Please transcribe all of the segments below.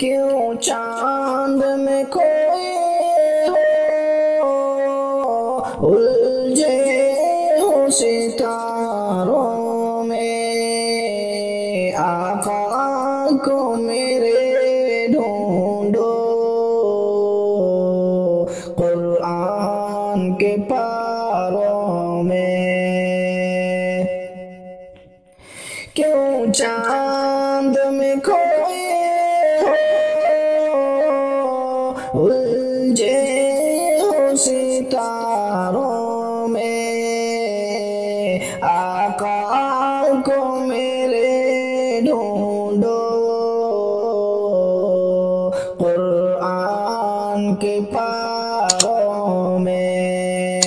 क्यों चांद में खोए हो उलझे हो सितारों में। आका को मेरे ढूंढो कुरान के पारों में। क्यों चांद में खोए उलझे हो सितारों में। आका को मेरे ढूंढो कुरान के पारों में।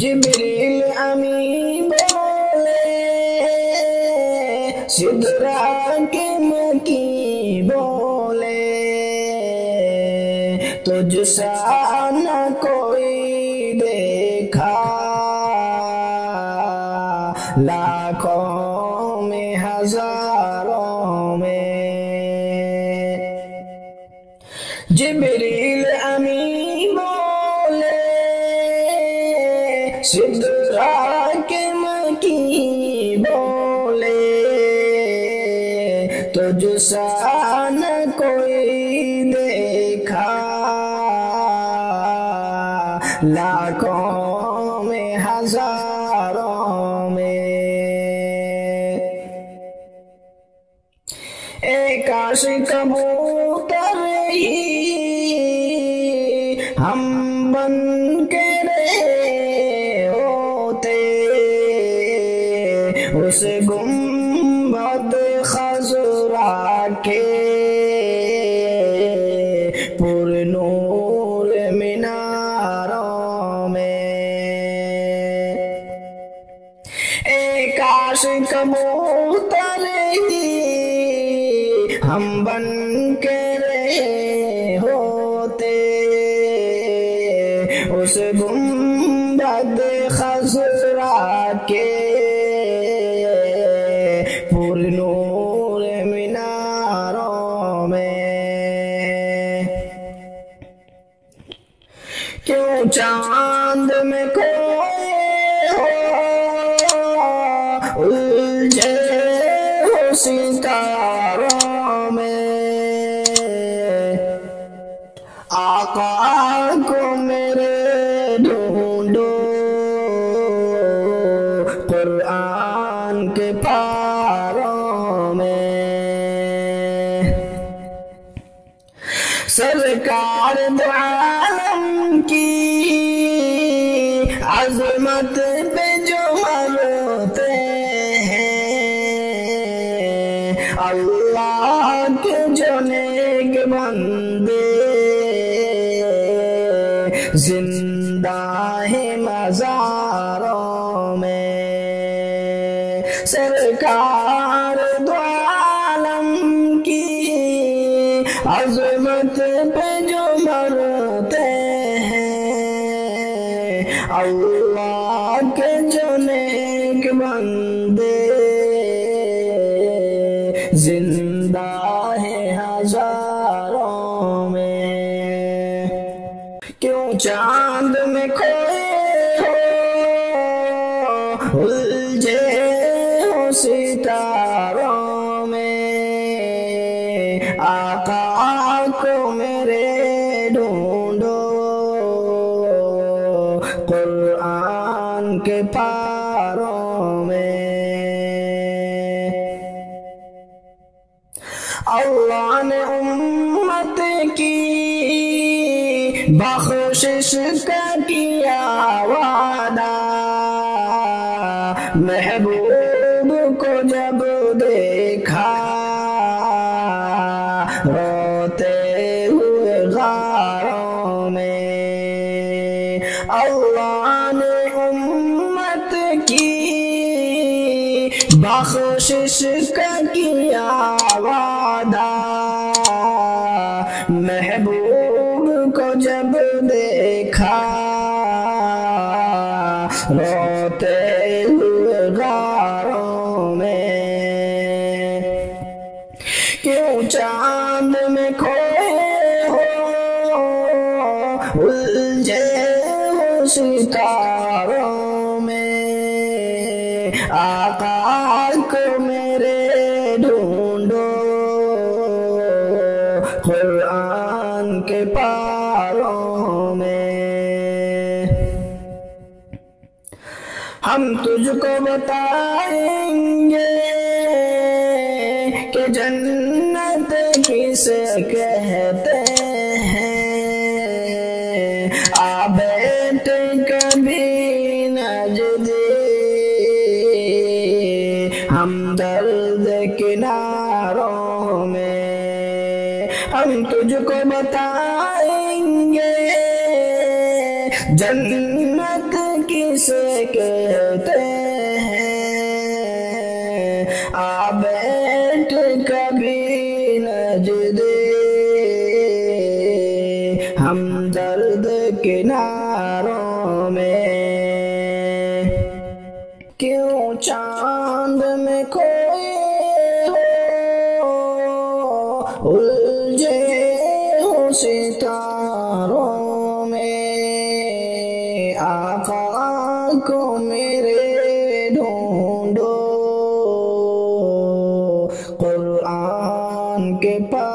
जिब्रील अमीन बोले, सिदराकिल की बोले, तुझसा न कोई देखा, लाखों में हजारों में। जिब्रील अमीन बोले, सिदराकिल की बोले, तुझसा न कोई देखा, लाखों में हजारों में। एक आशिक कबूतर ही हम बन के रहे होते, उस गुम्बद खजुरा के पुरनूर मीनारों में। एक आशिक कबूतर ही हम बन के रहे होते, उस गुम्बद खजुरा के पुरनूर मीनारों में। क्यों चांद में खोए हो उलझे हो सितारों में। आका को मेरे ढूंढो कुरान के पारों में। सरकार दो आलम की अजमत पे जो मरते हैं, अल्लाह के जो नेक बंदे जिंदा है मज़ारों में। सरकार दो आलम की अजमत पे जो मरते हैं, अल्लाह के जो नेक बंदे जिंदा है हजारों में। क्यों चांद में खोए हो उलझे हो सितारों में। आका को मेरे ढूंढो कुरान के पारों में। अल्लाह ने उम्मत की बख्शिश का किया वादा, महबूब को जब देखा रोते हुए गारों में। अल्लाह ने उम्मत की बख्शिश का किया वादा, महबूब को जब देखा रोते हुए गारों में। क्यों चांद में खोए हो, उलझे हो सितारों में। आका को मेरे ढूंढो, कुरान के पारों में। हम तुझको बताएंगे जन्नत किसे कहते हैं। आ बैठ कभी नज़दीक हम दर्द किनारों में। हम तुझको बताएंगे जन्नत किसे कहते हैं। आ बैठ कभी नज़दीक हम दर्द किनारों में। क्यों चांद में खोए हो, उलझे हो सितारों में। आका को मेरे ढूंढो, कुरान के पास।